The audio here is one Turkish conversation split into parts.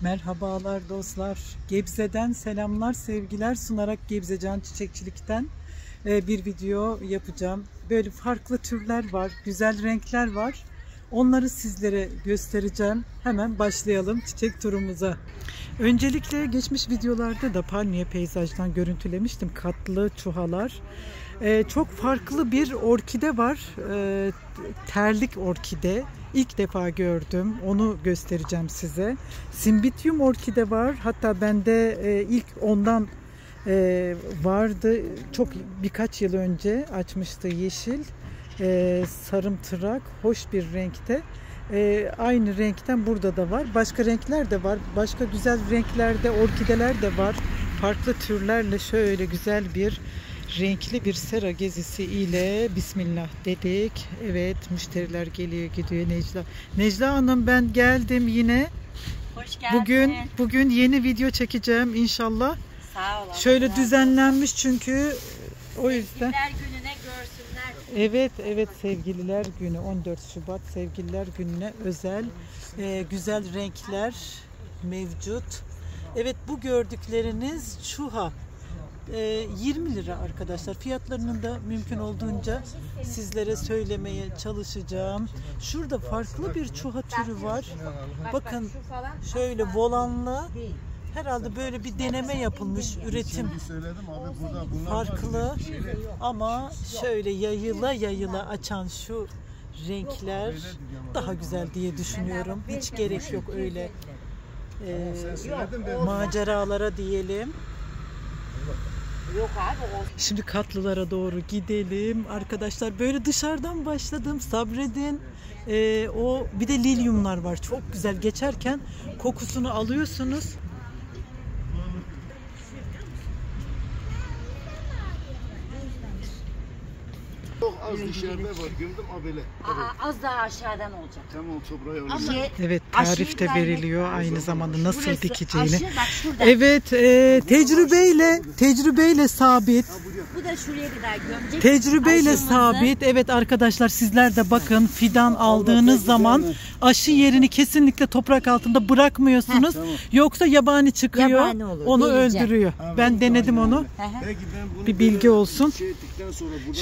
Merhabalar dostlar. Gebze'den selamlar, sevgiler sunarak Gebze Can Çiçekçilik'ten bir video yapacağım. Böyle farklı türler var, güzel renkler var. Onları sizlere göstereceğim. Hemen başlayalım çiçek turumuza. Öncelikle geçmiş videolarda da palmiye peyzajdan görüntülemiştim katlı çuhalar. Çok farklı bir orkide var. Terlik orkide. İlk defa gördüm. Onu göstereceğim size. Cymbidium orkide var. Hatta bende ilk ondan vardı. Birkaç yıl önce açmıştı yeşil. Sarımtırak, hoş bir renkte. Aynı renkten burada da var. Başka renkler de var. Başka güzel renklerde orkideler de var. Farklı türlerle şöyle güzel bir renkli bir sera gezisi ile bismillah dedik. Evet, müşteriler geliyor gidiyor. Necla Hanım, ben geldim yine. Hoş geldin. Bugün yeni video çekeceğim inşallah. Sağ olun. Şöyle düzenlenmiş çünkü o yüzden. Evet, sevgililer günü, 14 Şubat sevgililer gününe özel güzel renkler mevcut. Evet, bu gördükleriniz Çuha. 20 lira arkadaşlar. Fiyatlarını da mümkün olduğunca sizlere söylemeye çalışacağım. Şurada farklı bir Çuha türü var. Bakın şöyle volanlı. Herhalde böyle bir deneme yapılmış, üretim farklı ama şöyle yayıla açan şu renkler daha güzel diye düşünüyorum. Hiç gerek yok öyle maceralara diyelim. Şimdi katlılara doğru gidelim arkadaşlar. Böyle dışarıdan başladım, sabredin. O bir de lilyumlar var, çok güzel, geçerken kokusunu alıyorsunuz. Çok az dışarıda var, gördüm abele. Aa, az daha aşağıdan olacak. Tamam, evet, tarif de veriliyor aynı zamanda nasıl dikeceğini. Evet, tecrübeyle sabit. Bu da şuraya bir daha gömecek. Tecrübeyle sabit. Evet arkadaşlar, sizler de bakın, fidan aldığınız zaman aşı yerini kesinlikle toprak altında bırakmıyorsunuz. Yoksa yabani çıkıyor, onu öldürüyor. Ben denedim onu. Bir bilgi olsun.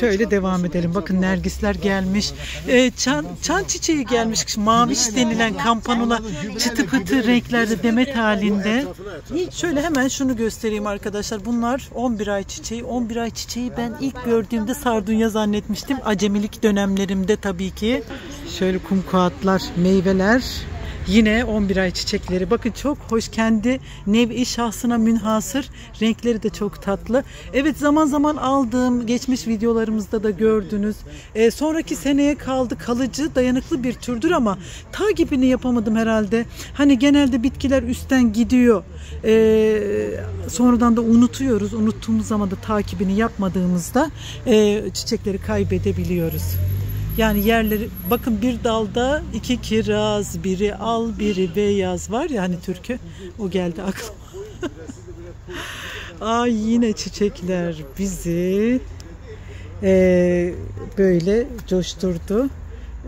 Şöyle devam edelim. Bakın nergisler gelmiş. Çan çiçeği gelmiş. Maviş denilen kampanula çıtı pıtı renklerde demet halinde. Şöyle hemen şunu göstereyim arkadaşlar. Bunlar 11 ay çiçeği. 11 ay çiçeği ben ilk gördüğümde sardunya zannetmiştim. Acemilik dönemlerimde tabii ki. Şöyle kumkuatlar, meyveler. Yine 11 ay çiçekleri. Bakın çok hoş, kendi nevi şahsına münhasır. Renkleri de çok tatlı. Evet, zaman zaman aldığım, geçmiş videolarımızda da gördünüz. Sonraki seneye kaldı, kalıcı, dayanıklı bir türdür ama takibini yapamadım herhalde. Hani genelde bitkiler üstten gidiyor. Sonradan da unutuyoruz. Unuttuğumuz zaman da takibini yapmadığımızda çiçekleri kaybedebiliyoruz. Yani yerleri, bakın bir dalda iki kiraz, biri al biri beyaz var ya, hani türkü, o geldi aklıma. Ay, yine çiçekler bizi böyle coşturdu.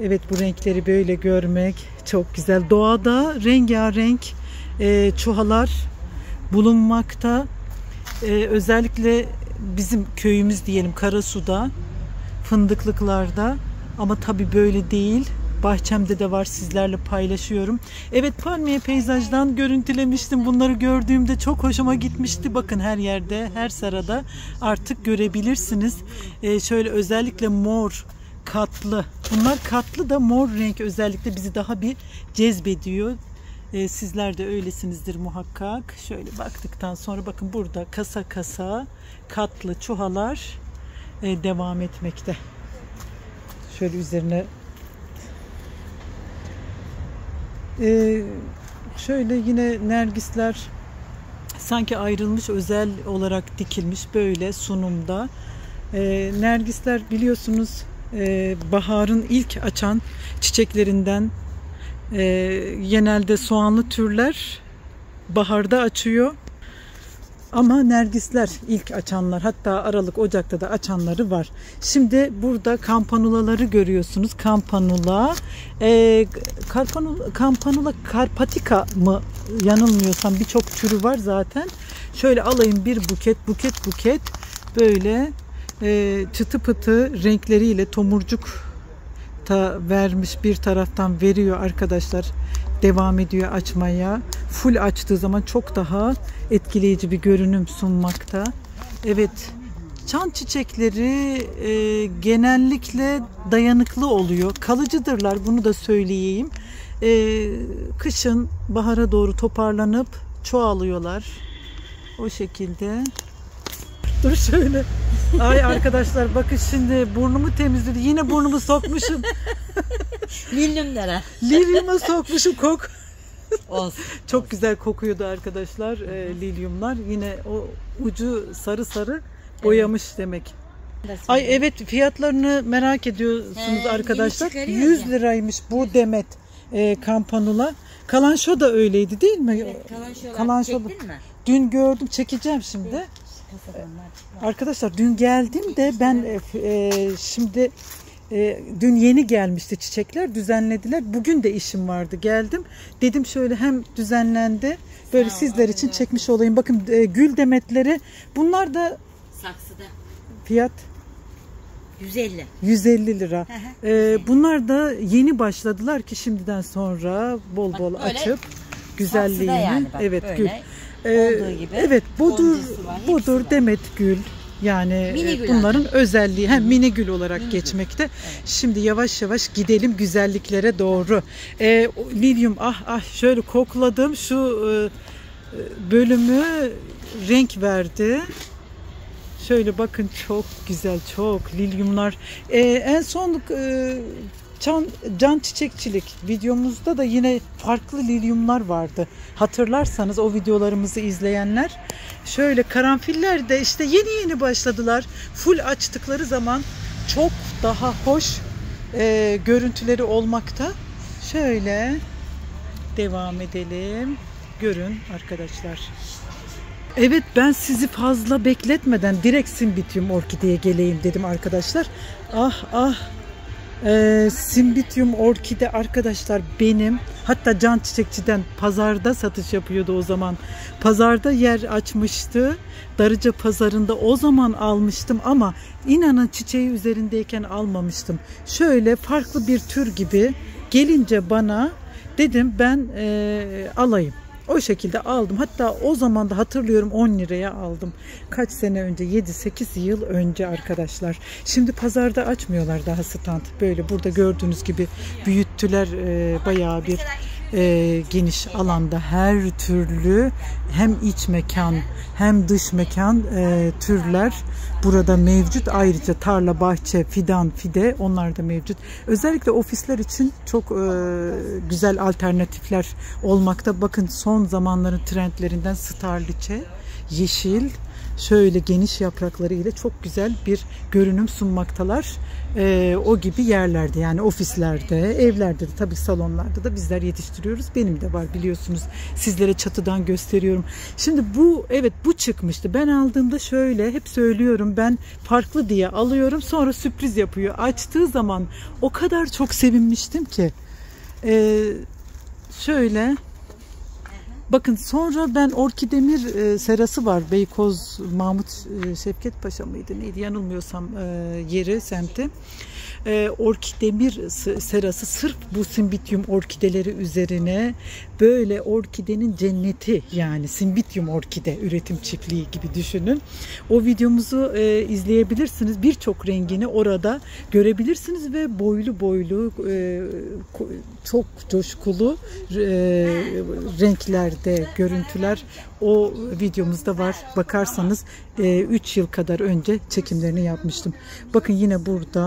Evet, bu renkleri böyle görmek çok güzel. Doğada rengarenk çuhalar bulunmakta. Özellikle bizim köyümüz diyelim, Karasu'da, fındıklıklarda. Ama tabii böyle değil. Bahçemde de var, sizlerle paylaşıyorum. Evet, palmiye peyzajdan görüntülemiştim. Bunları gördüğümde çok hoşuma gitmişti. Bakın her yerde, her serada artık görebilirsiniz. Şöyle özellikle mor, katlı. Bunlar katlı da mor renk özellikle bizi daha bir cezbediyor. Sizler de öylesinizdir muhakkak. Şöyle baktıktan sonra bakın burada kasa kasa katlı çuhalar devam etmekte. Şöyle üzerine şöyle yine nergisler sanki ayrılmış, özel olarak dikilmiş böyle sunumda. Nergisler biliyorsunuz baharın ilk açan çiçeklerinden. Genelde soğanlı türler baharda açıyor. Ama nergisler ilk açanlar, hatta Aralık Ocak'ta da açanları var. Şimdi burada kampanulaları görüyorsunuz. Kampanula, kampanula karpatika mı yanılmıyorsam, birçok türü var zaten. Şöyle alayım bir buket böyle çıtı pıtı renkleriyle tomurcuk vermiş, bir taraftan veriyor arkadaşlar. Devam ediyor açmaya. Full açtığı zaman çok daha etkileyici bir görünüm sunmakta. Evet, çan çiçekleri genellikle dayanıklı oluyor. Kalıcıdırlar, bunu da söyleyeyim. Kışın bahara doğru toparlanıp çoğalıyorlar. O şekilde. Dur şöyle. Ay arkadaşlar bakın, şimdi burnumu temizledi. Yine burnumu sokmuşum. Lilyumlara. Lilyuma sokmuşum kok. Olsun. Çok güzel kokuyordu arkadaşlar lilyumlar. Yine o ucu sarı sarı boyamış, evet. Demek. Ay evet, fiyatlarını merak ediyorsunuz arkadaşlar. 100 liraymış bu demet kampanula. Kalanşo da öyleydi değil mi? Evet, kalanşo. Dün gördüm, çekeceğim şimdi. Evet. Arkadaşlar dün geldim de ben şimdi dün yeni gelmişti çiçekler, düzenlediler. Bugün de işim vardı, geldim. Dedim şöyle hem düzenlendi böyle sizler için çekmiş olayım. Bakın gül demetleri, bunlar da saksıda. Fiyat 150. 150 lira. Bunlar da yeni başladılar ki şimdiden sonra bol bol açıp güzelliğini. Yani bak, evet böyle. Gül. Gibi, evet, bodur demet gül, yani bunların özelliği hem mini gül olarak geçmekte. Evet. Şimdi yavaş yavaş gidelim güzelliklere doğru. Lilyum şöyle kokladım, şu bölümü renk verdi. Şöyle bakın, çok güzel, çok lilyumlar. En son Can Çiçekçilik videomuzda da yine farklı lilyumlar vardı. Hatırlarsanız o videolarımızı izleyenler. Şöyle karanfiller de işte yeni başladılar. Full açtıkları zaman çok daha hoş görüntüleri olmakta. Şöyle devam edelim. Görün arkadaşlar. Evet, ben sizi fazla bekletmeden direkt Cymbidium orkideye geleyim dedim arkadaşlar. Cymbidium orkide arkadaşlar benim, hatta Can Çiçekçi'den pazarda satış yapıyordu o zaman. Pazarda yer açmıştı, Darıca pazarında o zaman almıştım ama inanın çiçeği üzerindeyken almamıştım. Şöyle farklı bir tür gibi gelince bana, dedim ben alayım. O şekilde aldım. Hatta o zaman da hatırlıyorum 10 liraya aldım. Kaç sene önce, 7-8 yıl önce arkadaşlar. Şimdi pazarda açmıyorlar daha stand. Böyle burada gördüğünüz gibi büyüttüler bayağı bir geniş alanda. Her türlü hem iç mekan hem dış mekan türler burada mevcut. Ayrıca tarla, bahçe, fidan, fide, onlar da mevcut. Özellikle ofisler için çok güzel alternatifler olmakta. Bakın son zamanların trendlerinden starliçe, yeşil, şöyle geniş yaprakları ile çok güzel bir görünüm sunmaktalar. O gibi yerlerde, yani ofislerde, evlerde de, tabii salonlarda da bizler yetiştiriyoruz. Benim de var biliyorsunuz. Sizlere çatıdan gösteriyorum. Şimdi bu, evet bu çıkmıştı. Ben aldığımda şöyle, hep söylüyorum ben farklı diye alıyorum. Sonra sürpriz yapıyor. Açtığı zaman o kadar çok sevinmiştim ki. Şöyle... Bakın sonra ben Orkidemir serası var. Beykoz, Mahmut Şevketpaşa mıydı neydi yanılmıyorsam yeri, semti. Orkidemir serası sırf bu Cymbidium orkideleri üzerine, böyle orkidenin cenneti, yani Cymbidium orkide üretim çiftliği gibi düşünün. O videomuzu izleyebilirsiniz. Birçok rengini orada görebilirsiniz ve boylu çok coşkulu renklerde görüntüler o videomuzda var. Bakarsanız 3 yıl kadar önce çekimlerini yapmıştım. Bakın yine burada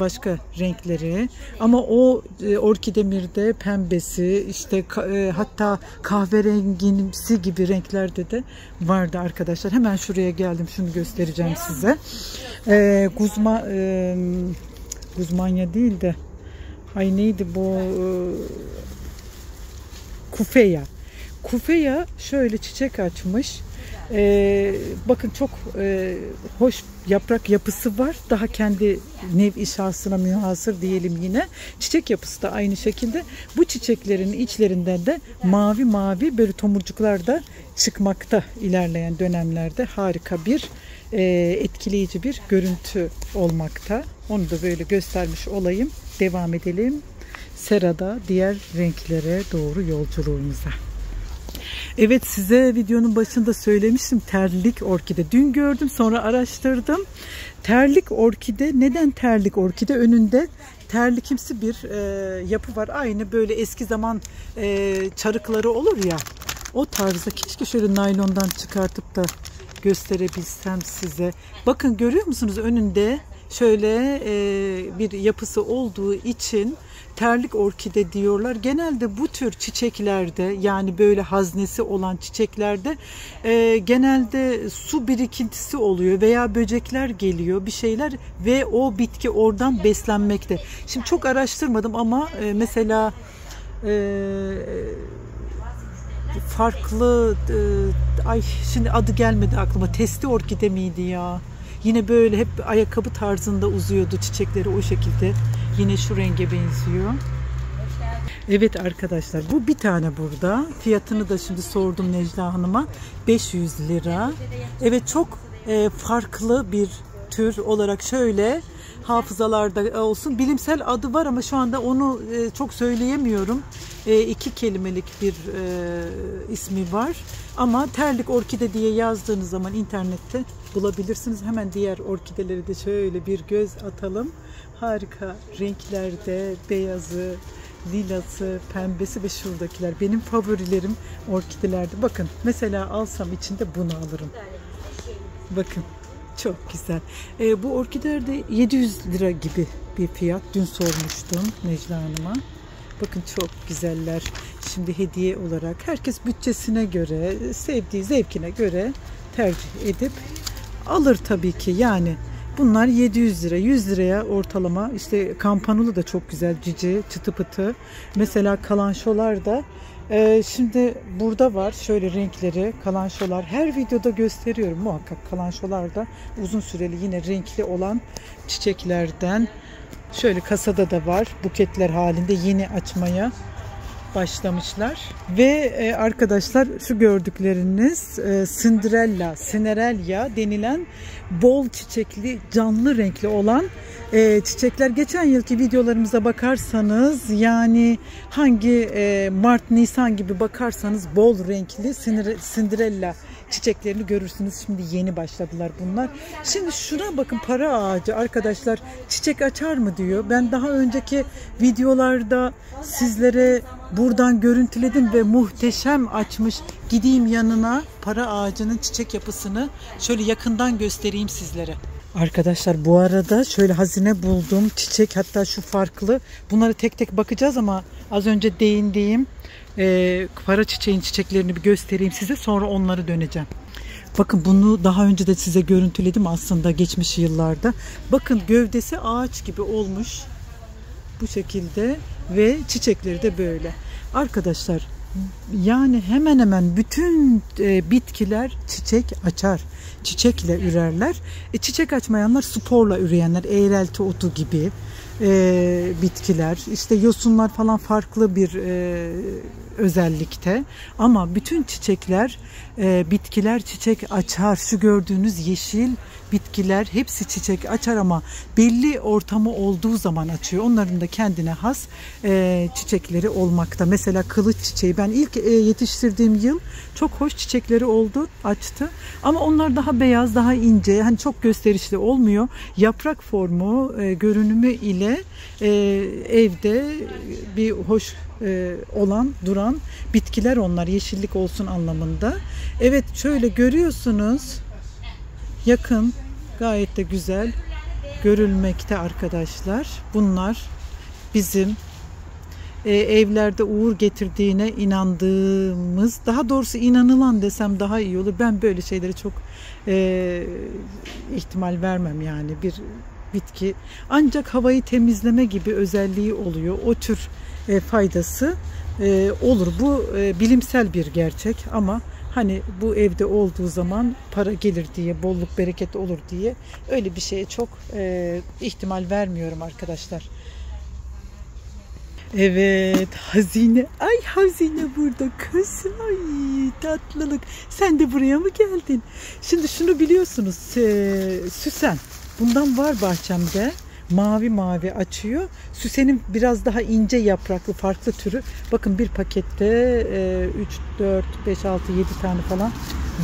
başka renkleri, ama o Orkidemir'de pembesi, işte hatta kahverengimsi gibi renklerde de vardı arkadaşlar. Hemen şuraya geldim, şunu göstereceğim size. Guzmanya değil de, ay neydi bu, Cuphea. Cuphea şöyle çiçek açmış. Bakın çok hoş yaprak yapısı var. Daha kendi nev-i şahsına münhasır diyelim yine. Çiçek yapısı da aynı şekilde. Bu çiçeklerin içlerinden de mavi mavi böyle tomurcuklar da çıkmakta ilerleyen dönemlerde. Harika bir etkileyici bir görüntü olmakta. Onu da böyle göstermiş olayım. Devam edelim. Serada diğer renklere doğru yolculuğumuza. Evet, size videonun başında söylemiştim terlik orkide. Dün gördüm, sonra araştırdım. Terlik orkide, neden terlik orkide? Önünde terlikimsi bir yapı var. Aynı böyle eski zaman çarıkları olur ya, o tarzda. Keşke şöyle naylondan çıkartıp da gösterebilsem size. Bakın görüyor musunuz? Önünde şöyle bir yapısı olduğu için terlik orkide diyorlar. Genelde bu tür çiçeklerde, yani böyle haznesi olan çiçeklerde genelde su birikintisi oluyor veya böcekler geliyor, bir şeyler ve o bitki oradan beslenmekte. Şimdi çok araştırmadım ama mesela farklı ay şimdi adı gelmedi aklıma. Testi orkide miydi ya? Yine böyle hep ayakkabı tarzında uzuyordu çiçekleri o şekilde. Yine şu renge benziyor. Evet arkadaşlar, bu bir tane burada. Fiyatını da şimdi sordum Necla Hanım'a. 500 lira. Evet, çok farklı bir tür olarak şöyle hafızalarda olsun. Bilimsel adı var ama şu anda onu çok söyleyemiyorum. İki kelimelik bir ismi var. Ama terlik orkide diye yazdığınız zaman internette bulabilirsiniz. Hemen diğer orkideleri de şöyle bir göz atalım. Harika renklerde beyazı, lilası, pembesi ve şuradakiler. Benim favorilerim orkidelerde. Bakın mesela alsam içinde bunu alırım. Bakın çok güzel. Bu orkidelerde 700 lira gibi bir fiyat. Dün sormuştum Necla Hanım'a. Bakın çok güzeller. Şimdi hediye olarak herkes bütçesine göre, sevdiği zevkine göre tercih edip alır tabii ki. Yani bunlar 700 lira, 100 liraya ortalama. İşte kampanulu da çok güzel, cici, çıtı pıtı. Mesela kalanşolar da şimdi burada var. Şöyle renkleri kalanşolar. Her videoda gösteriyorum muhakkak. Kalanşolar da uzun süreli yine renkli olan çiçeklerden. Şöyle kasada da var. Buketler halinde yeni açmaya başlamışlar. Ve arkadaşlar şu gördükleriniz Sindirella, Sindirella denilen bol çiçekli, canlı renkli olan çiçekler. Geçen yılki videolarımıza bakarsanız, yani hangi Mart, Nisan gibi bakarsanız bol renkli Sindirella çiçeklerini görürsünüz. Şimdi yeni başladılar bunlar. Şimdi şuna bakın, para ağacı arkadaşlar, çiçek açar mı diyor. Ben daha önceki videolarda sizlere buradan görüntüledim ve muhteşem açmış. Gideyim yanına, para ağacının çiçek yapısını şöyle yakından göstereyim sizlere. Arkadaşlar bu arada şöyle hazine buldum. Çiçek, hatta şu farklı. Bunlara tek tek bakacağız ama az önce değindiğim para çiçeğin çiçeklerini bir göstereyim size. Sonra onlara döneceğim. Bakın bunu daha önce de size görüntüledim aslında geçmiş yıllarda. Bakın gövdesi ağaç gibi olmuş. Bu şekilde ve çiçekleri de böyle. Arkadaşlar yani hemen hemen bütün bitkiler çiçek açar. Çiçekle ürerler. Çiçek açmayanlar sporla üreyenler. Eğrelti otu gibi bitkiler. İşte yosunlar falan farklı bir özellikte. Ama bütün çiçekler, bitkiler çiçek açar. Şu gördüğünüz yeşil bitkiler hepsi çiçek açar ama belli ortamı olduğu zaman açıyor. Onların da kendine has çiçekleri olmakta. Mesela kılıç çiçeği, ben ilk yetiştirdiğim yıl çok hoş çiçekleri oldu, açtı. Ama onlar daha beyaz, daha ince, hani çok gösterişli olmuyor. Yaprak formu, görünümü ile evde bir hoş olan, duran bitkiler onlar, yeşillik olsun anlamında. Evet, şöyle görüyorsunuz. Yakın gayet de güzel görülmekte arkadaşlar. Bunlar bizim evlerde uğur getirdiğine inandığımız, daha doğrusu inanılan desem daha iyi olur. Ben böyle şeylere çok ihtimal vermem yani. Bir bitki ancak havayı temizleme gibi özelliği oluyor. O tür faydası olur. Bu bilimsel bir gerçek ama hani bu evde olduğu zaman para gelir diye, bolluk bereket olur diye öyle bir şeye çok ihtimal vermiyorum arkadaşlar. Evet, hazine. Ay, hazine burada kız. Ay, tatlılık. Sen de buraya mı geldin? Şimdi şunu biliyorsunuz, süsen. Bundan var bahçemde. Mavi mavi açıyor. Süsenin biraz daha ince yapraklı farklı türü. Bakın bir pakette 3, 4, 5, 6, 7 tane falan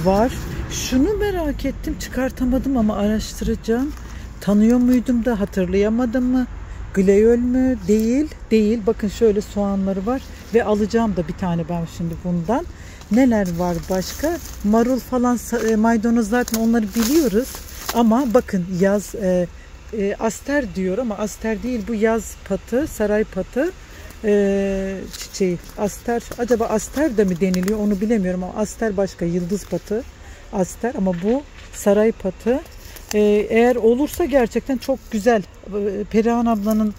var. Şunu merak ettim. Çıkartamadım ama araştıracağım. Tanıyor muydum da hatırlayamadım mı? Gleol mü? Değil. Değil. Bakın şöyle soğanları var. Ve alacağım da bir tane ben şimdi bundan. Neler var başka? Marul falan, maydanoz zaten onları biliyoruz. Ama bakın yaz... Aster diyor ama aster değil bu, yaz patı, saray patı çiçeği. Aster, acaba aster de mi deniliyor onu bilemiyorum ama aster başka, yıldız patı aster ama bu saray patı. Eğer olursa gerçekten çok güzel. Perihan ablanın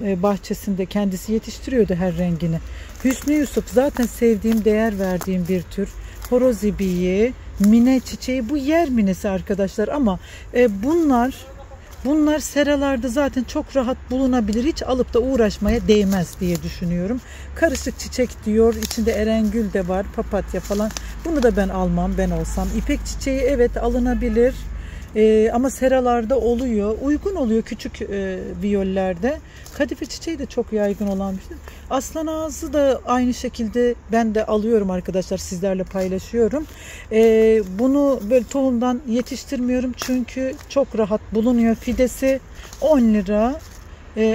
bahçesinde kendisi yetiştiriyordu her rengini. Hüsnü Yusuf zaten sevdiğim, değer verdiğim bir tür. Horozibiyi, mine çiçeği, bu yer minesi arkadaşlar ama bunlar seralarda zaten çok rahat bulunabilir. Hiç alıp da uğraşmaya değmez diye düşünüyorum. Karışık çiçek diyor. İçinde erengül de var. Papatya falan. Bunu da ben almam ben olsam. İpek çiçeği evet alınabilir. Ama seralarda oluyor. Uygun oluyor küçük viyollerde. Kadife çiçeği de çok yaygın olan bir şey. Aslan ağzı da aynı şekilde ben de alıyorum arkadaşlar. Sizlerle paylaşıyorum. Bunu böyle tohumdan yetiştirmiyorum. Çünkü çok rahat bulunuyor. Fidesi 10 lira.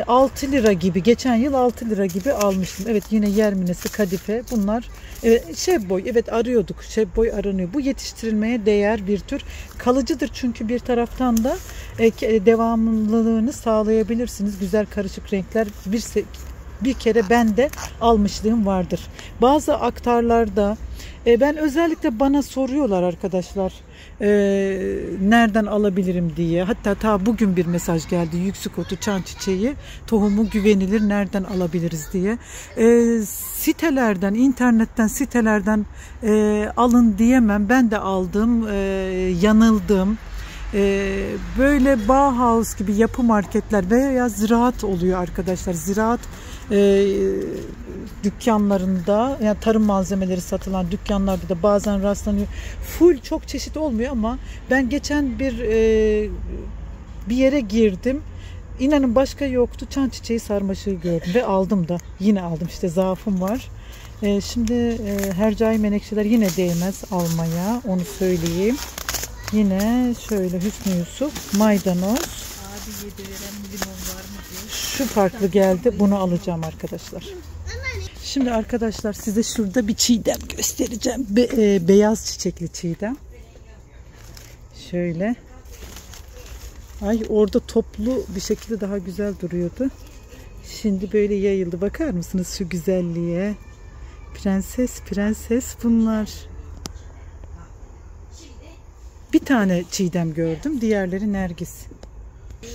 6 lira gibi, geçen yıl 6 lira gibi almıştım. Evet, yine yer minesi, kadife, bunlar şebboy. Evet, arıyorduk, şebboy aranıyor. Bu yetiştirilmeye değer bir tür, kalıcıdır çünkü bir taraftan da devamlılığını sağlayabilirsiniz. Güzel karışık renkler. Bir kere ben de almışlığım vardır. Bazı aktarlarda ben özellikle, bana soruyorlar arkadaşlar nereden alabilirim diye. Hatta ta bugün bir mesaj geldi, yüksük otu çan çiçeği tohumu güvenilir, nereden alabiliriz diye. Sitelerden, internetten, sitelerden alın diyemem. Ben de aldım, yanıldım. Böyle Bauhaus gibi yapı marketler veya ziraat oluyor arkadaşlar. Ziraat dükkanlarında, yani tarım malzemeleri satılan dükkanlarda da bazen rastlanıyor. Full çok çeşit olmuyor ama ben geçen bir yere girdim. İnanın başka yoktu. Çan çiçeği sarmaşığı gördüm ve aldım da. Yine aldım, işte zaafım var. Şimdi hercai menekşeler yine değmez almaya, onu söyleyeyim. Yine şöyle Hüsnü Yusuf, maydanoz. Abi, yediren limon var mı diye. Şu farklı geldi. Bunu alacağım arkadaşlar. Şimdi arkadaşlar size şurada bir çiğdem göstereceğim. Beyaz çiçekli çiğdem. Şöyle. Ay, orada toplu bir şekilde daha güzel duruyordu. Şimdi böyle yayıldı. Bakar mısınız şu güzelliğe? Prenses, prenses bunlar. Bir tane çiğdem gördüm. Diğerleri nergis.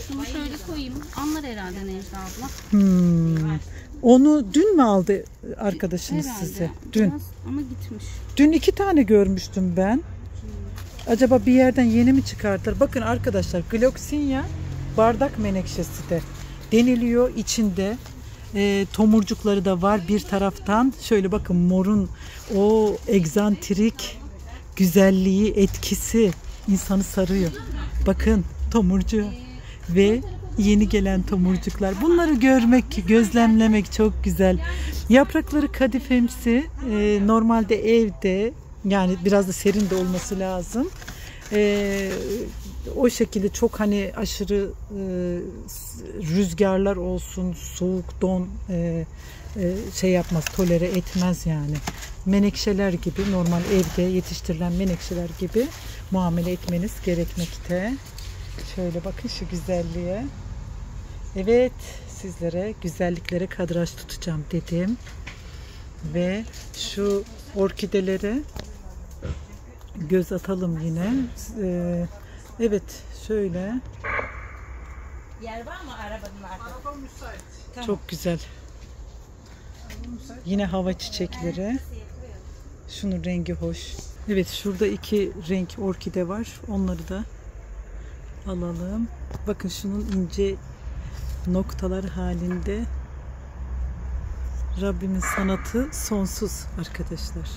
Şunu şöyle koyayım. Anlar herhalde Necla abla. Onu dün mü aldı arkadaşınız herhalde size? Dün. Biraz ama gitmiş. Dün 2 tane görmüştüm ben. Acaba bir yerden yeni mi çıkartır? Bakın arkadaşlar, Gloksinya bardak menekşesi de deniliyor. İçinde tomurcukları da var bir taraftan. Şöyle bakın, morun o egzantrik güzelliği, etkisi insanı sarıyor. Bakın tomurcu ve yeni gelen tomurcuklar. Bunları görmek, gözlemlemek çok güzel. Yaprakları kadifemsi. Normalde evde, yani biraz da serin de olması lazım. O şekilde çok, hani aşırı rüzgarlar olsun, soğuk, don şey yapmaz, tolere etmez yani. Menekşeler gibi, normal evde yetiştirilen menekşeler gibi muamele etmeniz gerekmekte. Şöyle bakın şu güzelliğe. Evet, sizlere güzelliklere kadraj tutacağım dedim. Ve şu orkidelere göz atalım yine. Evet, şöyle. Yer var mı arabanın arkasında? Araba müsait. Çok güzel. Yine hava çiçekleri. Şunun rengi hoş. Evet, şurada iki renk orkide var. Onları da alalım. Bakın şunun ince noktalar halinde. Rabbimin sanatı sonsuz arkadaşlar.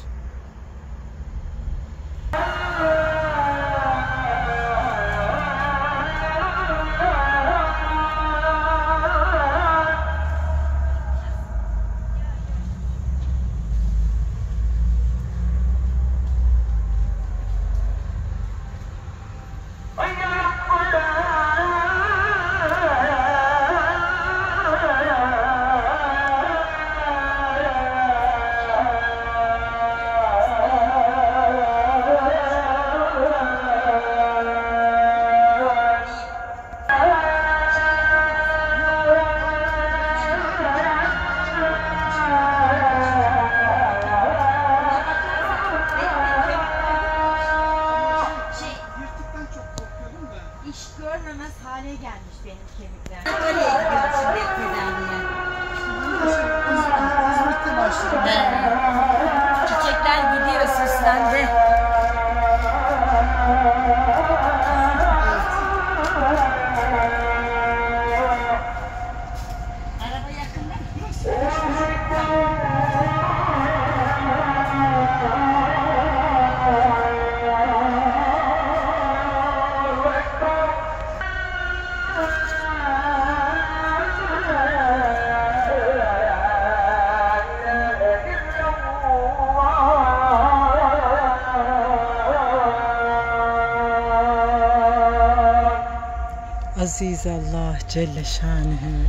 Aziz Allah Celle Şanuhu,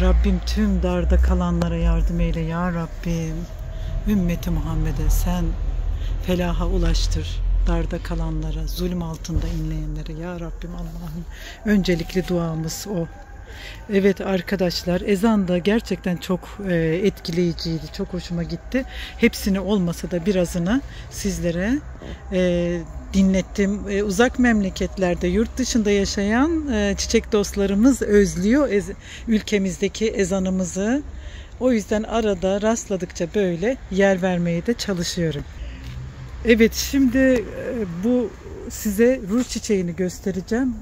Rabbim tüm darda kalanlara yardım eyle ya Rabbim. Ümmeti Muhammed'e sen felaha ulaştır, darda kalanlara, zulüm altında inleyenlere ya Rabbim. Allah'ım öncelikli duamız o. Evet arkadaşlar, ezan da gerçekten çok etkileyiciydi. Çok hoşuma gitti. Hepsini olmasa da birazını sizlere dinlettim. Uzak memleketlerde, yurt dışında yaşayan çiçek dostlarımız özlüyor ülkemizdeki ezanımızı. O yüzden arada rastladıkça böyle yer vermeye de çalışıyorum. Evet, şimdi bu size ruj çiçeğini göstereceğim.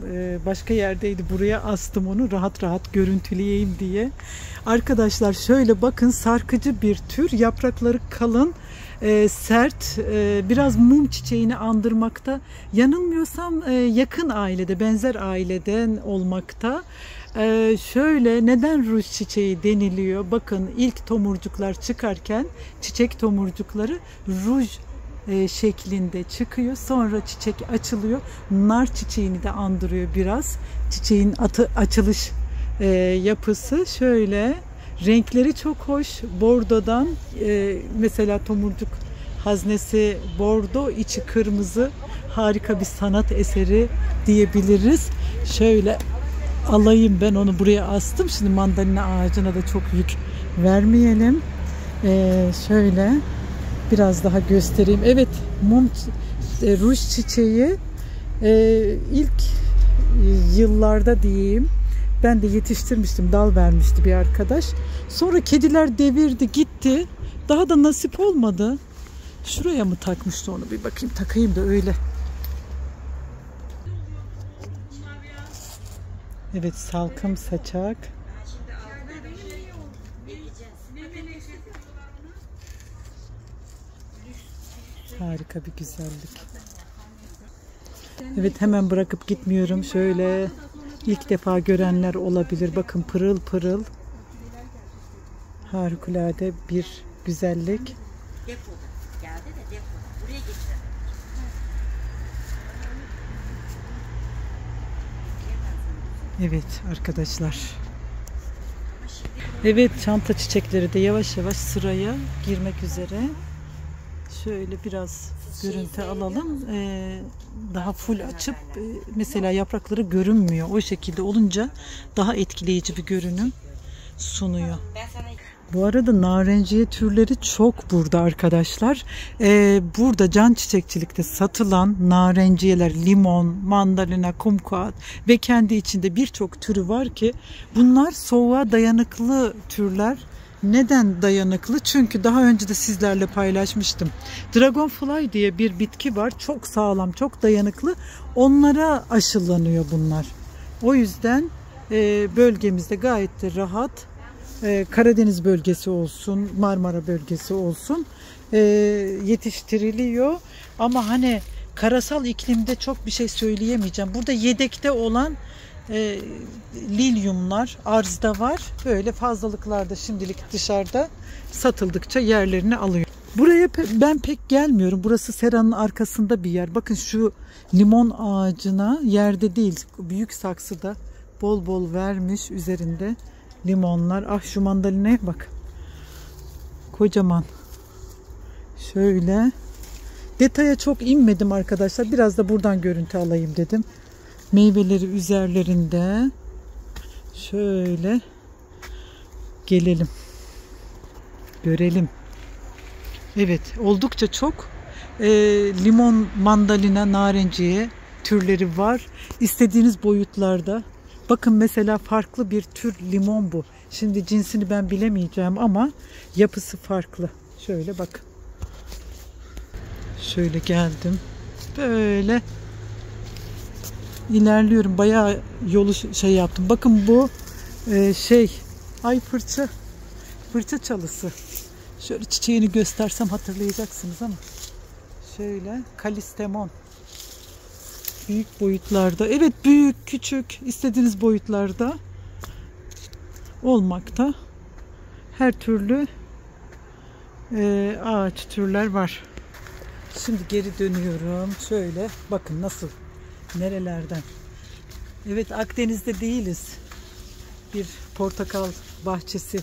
Başka yerdeydi, buraya astım onu rahat rahat görüntüleyeyim diye. Arkadaşlar şöyle bakın, sarkıcı bir tür, yaprakları kalın, sert, biraz mum çiçeğini andırmakta. Yanılmıyorsam yakın ailede, benzer aileden olmakta. Şöyle, neden ruj çiçeği deniliyor? Bakın ilk tomurcuklar çıkarken, çiçek tomurcukları ruj şeklinde çıkıyor. Sonra çiçek açılıyor. Nar çiçeğini de andırıyor biraz. Çiçeğin açılış yapısı şöyle. Renkleri çok hoş. Bordodan mesela tomurcuk haznesi bordo, içi kırmızı. Harika bir sanat eseri diyebiliriz. Şöyle alayım, ben onu buraya astım. Şimdi mandalina ağacına da çok yük vermeyelim. Şöyle biraz daha göstereyim. Evet, mum ruj çiçeği ilk yıllarda diyeyim, ben de yetiştirmiştim, dal vermişti bir arkadaş. Sonra kediler devirdi gitti, daha da nasip olmadı. Şuraya mı takmıştı onu, bir bakayım, takayım da öyle. Evet, salkım saçak. Harika bir güzellik. Evet, hemen bırakıp gitmiyorum. Şöyle ilk defa görenler olabilir. Bakın pırıl pırıl. Harikulade bir güzellik. Evet arkadaşlar. Evet, çanta çiçekleri de yavaş yavaş sıraya girmek üzere. Şöyle biraz görüntü alalım. Daha full açıp mesela yaprakları görünmüyor. O şekilde olunca daha etkileyici bir görünüm sunuyor. Bu arada narenciye türleri çok burada arkadaşlar. Burada can çiçekçilikte satılan narenciyeler, limon, mandalina, kumkuat ve kendi içinde birçok türü var ki bunlar soğuğa dayanıklı türler. Neden dayanıklı? Çünkü daha önce de sizlerle paylaşmıştım. Dragonfly diye bir bitki var. Çok sağlam, çok dayanıklı. Onlara aşılanıyor bunlar. O yüzden bölgemizde gayet de rahat. Karadeniz bölgesi olsun, Marmara bölgesi olsun yetiştiriliyor. Ama hani karasal iklimde çok bir şey söyleyemeyeceğim. Burada yedekte olan lilyumlar arzda var. Böyle fazlalıklarda şimdilik dışarıda satıldıkça yerlerini alıyor. Buraya ben pek gelmiyorum. Burası seranın arkasında bir yer. Bakın şu limon ağacına yerde değil, büyük saksıda bol bol vermiş üzerinde limonlar. Ah şu mandalinaya bak. Kocaman. Şöyle. Detaya çok inmedim arkadaşlar. Biraz da buradan görüntü alayım dedim. Meyveleri üzerlerinde. Şöyle gelelim. Görelim. Evet, oldukça çok limon, mandalina, narenciye türleri var. İstediğiniz boyutlarda. Bakın mesela farklı bir tür limon bu. Şimdi cinsini ben bilemeyeceğim ama yapısı farklı. Şöyle bakın. Şöyle geldim. Böyle ilerliyorum. Bayağı yolu şey yaptım. Bakın bu fırça çalısı. Şöyle çiçeğini göstersem hatırlayacaksınız ama. Şöyle Kalistemon. Büyük boyutlarda. Evet, büyük, küçük, istediğiniz boyutlarda olmakta. Her türlü ağaç türler var. Şimdi geri dönüyorum. Şöyle bakın nasıl, nerelerden. Evet, Akdeniz'de değiliz. Bir portakal bahçesi.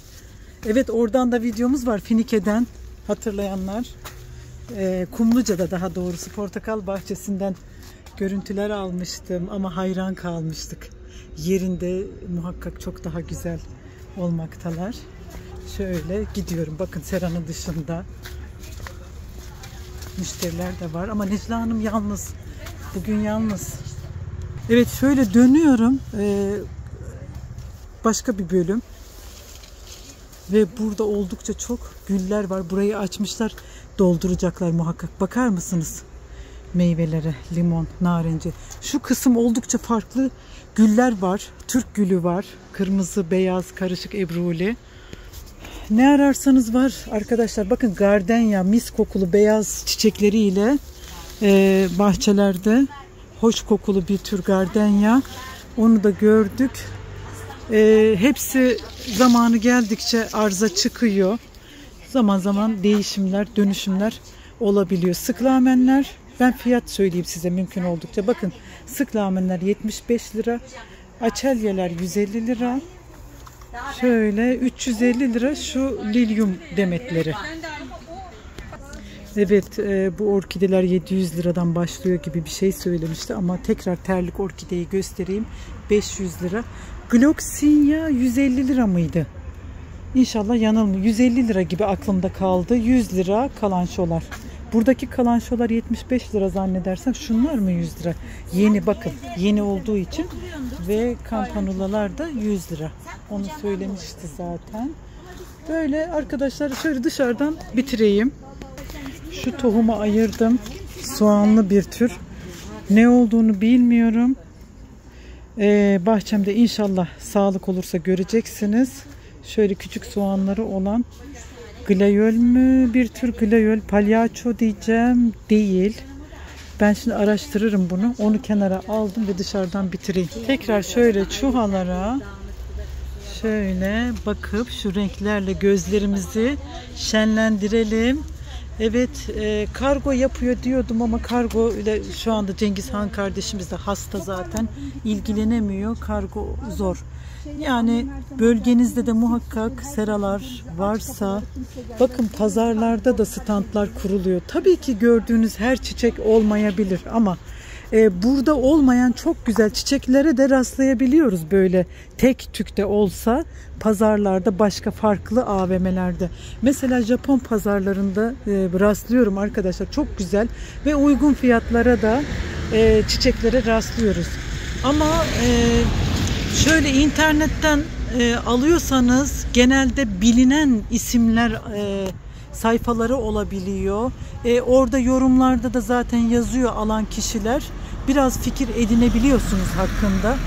Evet, oradan da videomuz var. Finike'den hatırlayanlar. Kumluca'da daha doğrusu portakal bahçesinden görüntüler almıştım ama hayran kalmıştık. Yerinde muhakkak çok daha güzel olmaktalar. Şöyle gidiyorum. Bakın seranın dışında müşteriler de var ama Necla Hanım yalnız. Bugün yalnız. Evet, şöyle dönüyorum. Başka bir bölüm. Ve burada oldukça çok güller var. Burayı açmışlar. Dolduracaklar muhakkak. Bakar mısınız? Meyvelere, limon, narenci. Şu kısım oldukça farklı güller var. Türk gülü var. Kırmızı, beyaz, karışık ebruli. Ne ararsanız var arkadaşlar. Bakın gardenya, mis kokulu beyaz çiçekleriyle bahçelerde hoş kokulu bir tür gardenya. Onu da gördük. Hepsi zamanı geldikçe arza çıkıyor. Zaman zaman değişimler, dönüşümler olabiliyor. Sıklamenler, ben fiyat söyleyeyim size mümkün oldukça. Bakın sıklamenler 75 lira. Açelyeler 150 lira. Şöyle 350 lira şu lilyum demetleri. Evet, bu orkideler 700 liradan başlıyor gibi bir şey söylemişti ama tekrar terlik orkideyi göstereyim. 500 lira. Gloksinya 150 lira mıydı? İnşallah yanılmıyor. 150 lira gibi aklımda kaldı. 100 lira kalanşolar. Buradaki kalanşolar 75 lira zannedersem. Şunlar mı 100 lira? Yeni, bakın. Yeni olduğu için. Ve kampanulalar da 100 lira. Onu söylemişti zaten. Böyle arkadaşlar, şöyle dışarıdan bitireyim. Şu tohumu ayırdım. Soğanlı bir tür. Ne olduğunu bilmiyorum. Bahçemde inşallah sağlık olursa göreceksiniz. Şöyle küçük soğanları olan glayöl mü? Bir tür glayöl. Palyaço diyeceğim. Değil. Ben şimdi araştırırım bunu. Onu kenara aldım ve dışarıdan bitireyim. Tekrar şöyle çuhalara şöyle bakıp şu renklerle gözlerimizi şenlendirelim. Evet, kargo yapıyor diyordum ama kargo ile şu anda Cengizhan kardeşimiz de hasta zaten, ilgilenemiyor. Kargo zor. Yani bölgenizde de muhakkak seralar varsa bakın, pazarlarda da standlar kuruluyor. Tabii ki gördüğünüz her çiçek olmayabilir ama burada olmayan çok güzel çiçeklere de rastlayabiliyoruz böyle tek tükte olsa pazarlarda, başka farklı AVM'lerde. Mesela Japon pazarlarında rastlıyorum arkadaşlar, çok güzel ve uygun fiyatlara da çiçeklere rastlıyoruz. Ama şöyle internetten alıyorsanız genelde bilinen isimler sayfaları olabiliyor. Orada yorumlarda da zaten yazıyor alan kişiler. Biraz fikir edinebiliyorsunuz hakkında.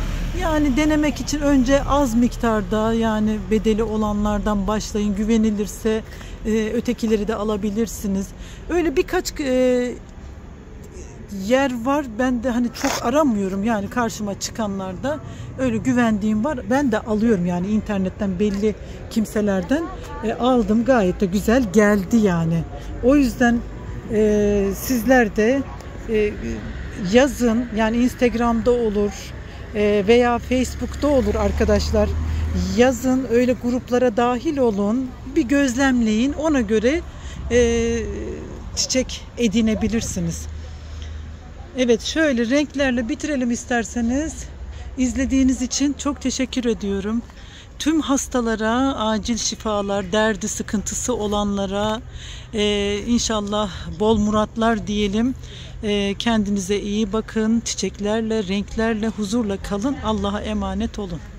Yani denemek için önce az miktarda, yani bedeli olanlardan başlayın. Güvenilirse ötekileri de alabilirsiniz. Öyle birkaç yer var. Ben de hani çok aramıyorum. Yani karşıma çıkanlarda öyle güvendiğim var. Ben de alıyorum yani internetten, belli kimselerden aldım. Gayet de güzel geldi yani. O yüzden sizler de yazın. Yani Instagram'da olur veya Facebook'ta olur arkadaşlar. Yazın, öyle gruplara dahil olun. Bir gözlemleyin. Ona göre çiçek edinebilirsiniz. Evet, şöyle renklerle bitirelim isterseniz. İzlediğiniz için çok teşekkür ediyorum. Tüm hastalara acil şifalar, derdi sıkıntısı olanlara inşallah bol muratlar diyelim. Kendinize iyi bakın. Çiçeklerle, renklerle, huzurla kalın. Allah'a emanet olun.